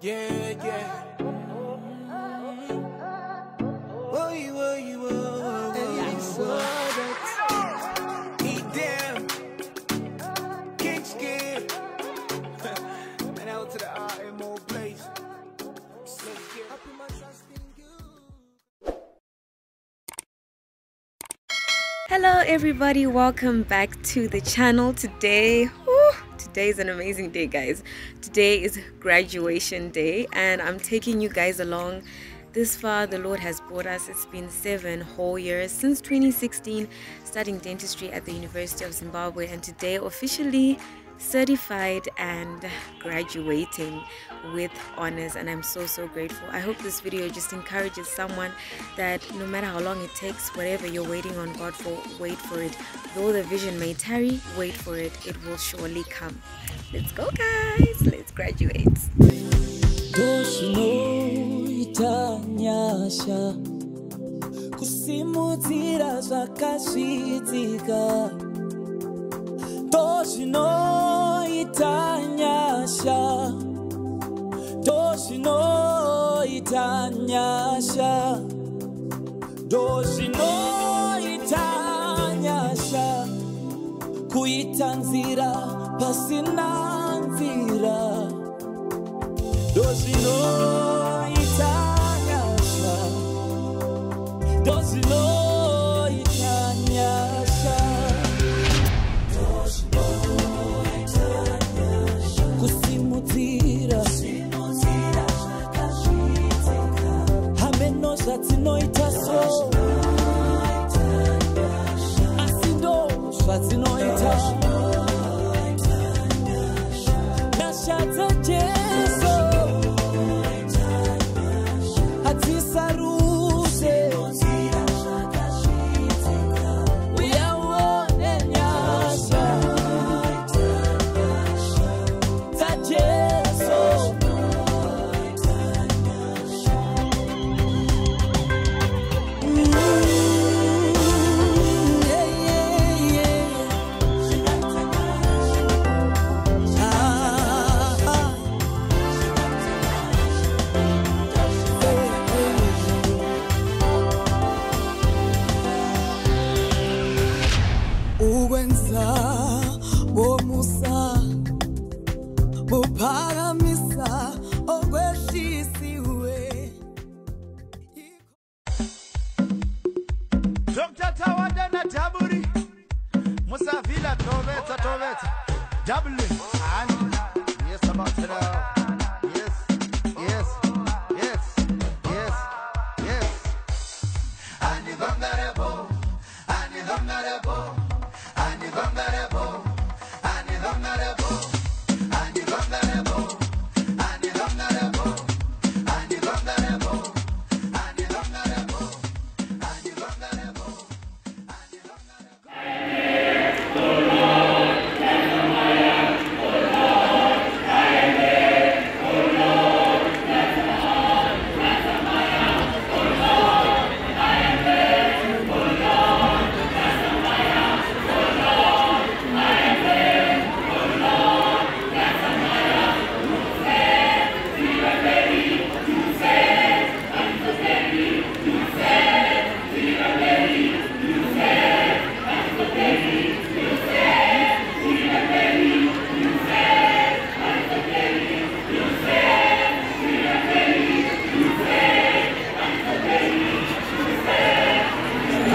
Yeah, yeah. Oh, you, oh, you, oh, oh, you saw that. Eat them. Get scared. And out to the RMO place. So scared. Happy my trust in you. Hello, everybody. Welcome back to the channel today. Today is an amazing day, guys. Today is graduation day and I'm taking you guys along. This far the Lord has brought us. It's been 7 whole years since 2016 studying dentistry at the University of Zimbabwe, and today officially certified and graduating with honors, and I'm so grateful. I hope this video just encourages someone that no matter how long it takes, whatever you're waiting on God for, wait for it. Though the vision may tarry, wait for it, it will surely come. Let's go, guys, let's graduate. Doshinoitanyasha kuita nzira pasina nzira doshinoitanyasha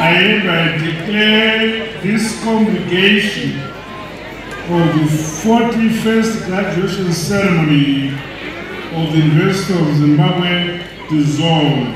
I declare this congregation for the 41st graduation ceremony of the University of Zimbabwe dissolved. Look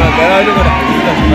at that.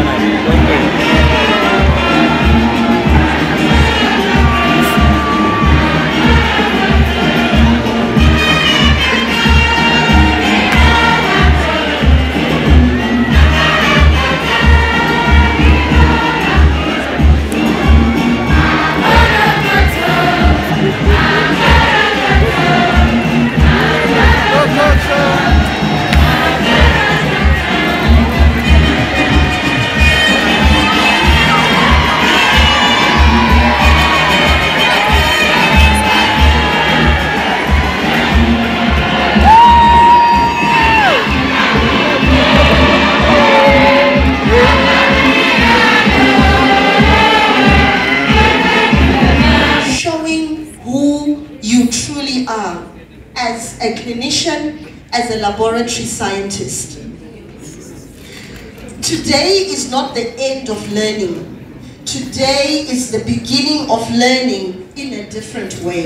as a laboratory scientist. Today is not the end of learning. Today is the beginning of learning in a different way.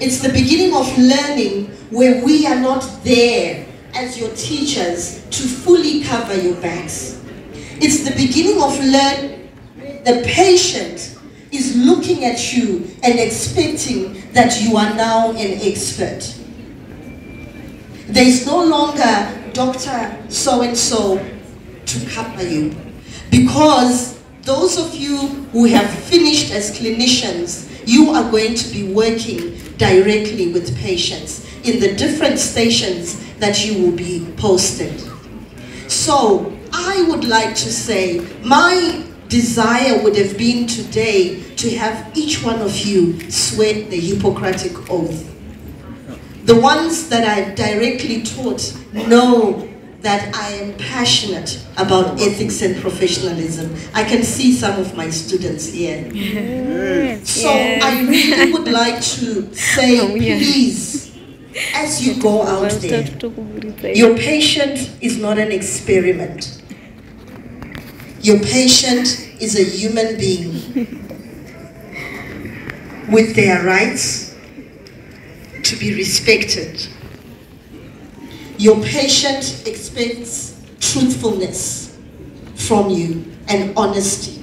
It's the beginning of learning where we are not there as your teachers to fully cover your backs. It's the beginning of learning the patient is looking at you and expecting that you are now an expert. There is no longer Dr. So-and-so to cover you, because those of you who have finished as clinicians, you are going to be working directly with patients in the different stations that you will be posted. So I would like to say my desire would have been today to have each one of you swear the Hippocratic Oath. The ones that I've directly taught know that I am passionate about ethics and professionalism. I can see some of my students here. Yes. So yes. I really would like to say, please, as you go out there, your patient is not an experiment. Your patient is a human being with their rights to be respected. Your patient expects truthfulness from you and honesty.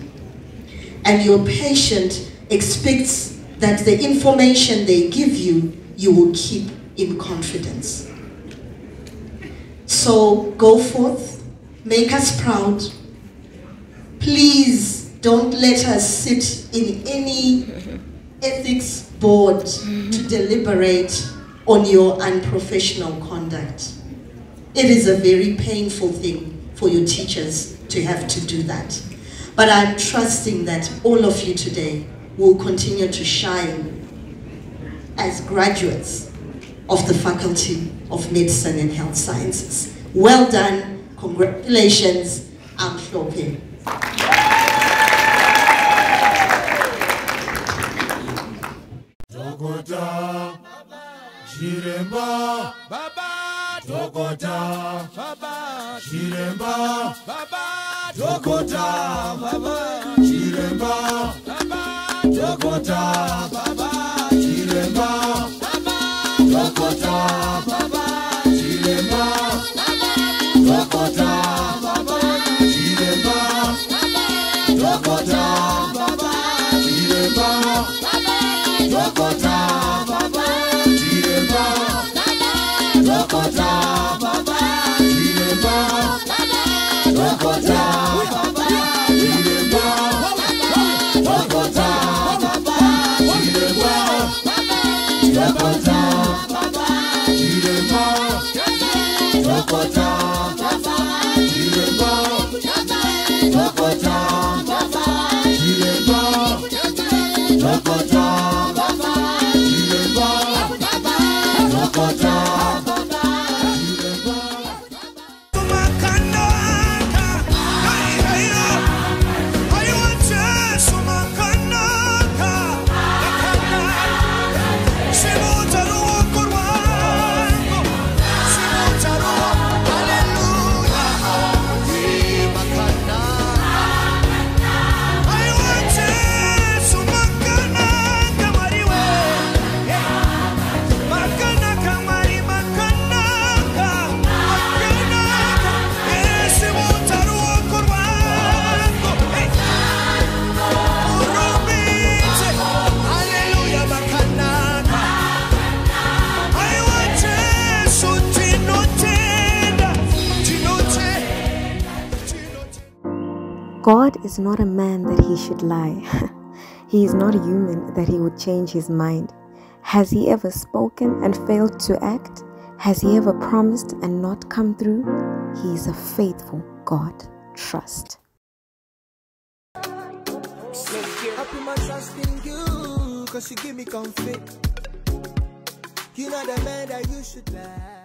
And your patient expects that the information they give you, you will keep in confidence. So go forth, make us proud. Please don't let us sit in any ethics board to deliberate on your unprofessional conduct. It is a very painful thing for your teachers to have to do that. But I'm trusting that all of you today will continue to shine as graduates of the Faculty of Medicine and Health Sciences. Well done, congratulations, I'm Flopin. Shiremba, Baba, Dokota, Baba, Shiremba, Baba, Dokota, Baba, Shiremba, Baba, Dokota, Baba, Shiremba, Baba, Dokota, Baba, Shiremba, Baba, Dokota, Baba, Shiremba, Baba, Dokota, Baba, Shiremba, Baba, Dokota, Baba. Dokota, Baba, Jiremba, Dokota, Baba, Jiremba, Dokota, Baba, Jiremba, Dokota, Baba, Jiremba, Dokota, Baba, Jiremba, Dokota, Baba, Jiremba, Dokota, Baba, Jiremba, Dokota. God is not a man that he should lie. He is not a human that he would change his mind. Has he ever spoken and failed to act? Has he ever promised and not come through? He is a faithful God. Trust. Happy my trust in you, 'cause you give me comfort. You know the man that you should lie.